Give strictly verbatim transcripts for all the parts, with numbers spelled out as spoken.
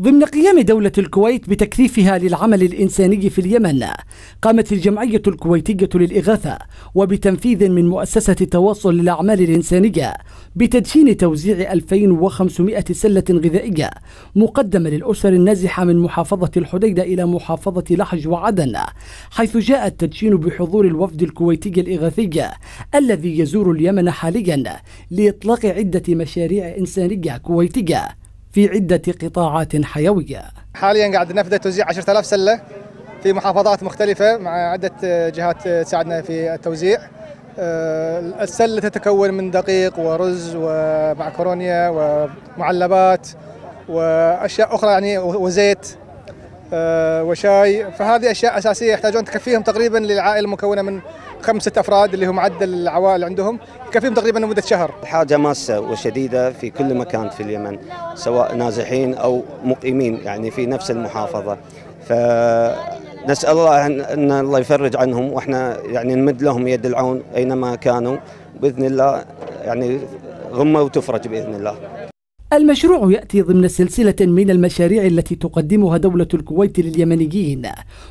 ضمن قيام دولة الكويت بتكثيفها للعمل الإنساني في اليمن، قامت الجمعية الكويتية للإغاثة وبتنفيذ من مؤسسة تواصل للأعمال الإنسانية بتدشين توزيع ألفين وخمسمائة سلة غذائية مقدمة للأسر النازحة من محافظة الحديدة إلى محافظة لحج وعدن، حيث جاء التدشين بحضور الوفد الكويتي الإغاثي الذي يزور اليمن حاليا لإطلاق عدة مشاريع إنسانية كويتية في عدة قطاعات حيوية. حاليا قاعد ننفذ توزيع عشرة آلاف سلة في محافظات مختلفة مع عدة جهات تساعدنا في التوزيع. السلة تتكون من دقيق ورز ومعكرونية ومعلبات وأشياء أخرى يعني وزيت وشاي، فهذه أشياء أساسية يحتاجون تكفيهم تقريبا للعائلة المكونة من خمسة أفراد اللي هم معدل العوائل عندهم، يكفيهم تقريبا لمدة شهر. الحاجة ماسة وشديدة في كل مكان في اليمن، سواء نازحين أو مقيمين يعني في نفس المحافظة، فنسأل الله أن الله يفرج عنهم، وإحنا يعني نمد لهم يد العون أينما كانوا بإذن الله، يعني غمة وتفرج بإذن الله. المشروع يأتي ضمن سلسلة من المشاريع التي تقدمها دولة الكويت لليمنيين،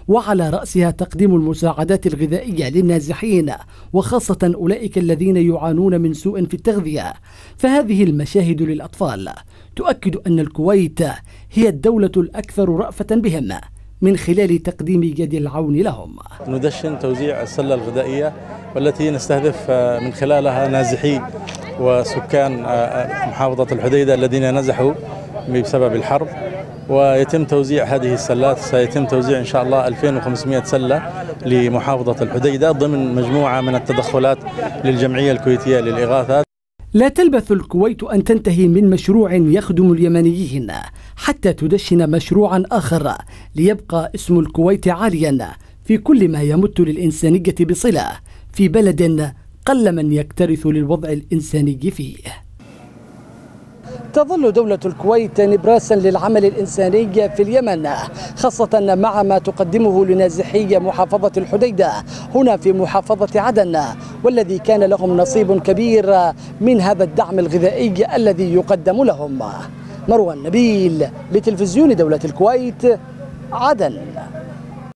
وعلى رأسها تقديم المساعدات الغذائية للنازحين وخاصة أولئك الذين يعانون من سوء في التغذية. فهذه المشاهد للأطفال تؤكد أن الكويت هي الدولة الأكثر رأفة بهم من خلال تقديم يد العون لهم. ندشن توزيع السلة الغذائية والتي نستهدف من خلالها نازحي وسكان محافظة الحديدة الذين نزحوا بسبب الحرب، ويتم توزيع هذه السلات. سيتم توزيع إن شاء الله ألفين وخمسمائة سلة لمحافظة الحديدة ضمن مجموعة من التدخلات للجمعية الكويتية للإغاثة. لا تلبث الكويت أن تنتهي من مشروع يخدم اليمنيين حتى تدشن مشروعا آخر ليبقى اسم الكويت عاليا في كل ما يمت للإنسانية بصلة في بلد قل من يكترث للوضع الإنساني فيه. تظل دولة الكويت نبراسا للعمل الإنساني في اليمن، خاصة مع ما تقدمه لنازحي محافظة الحديدة هنا في محافظة عدن، والذي كان لهم نصيب كبير من هذا الدعم الغذائي الذي يقدم لهم. مروان نبيل لتلفزيون دولة الكويت، عدن.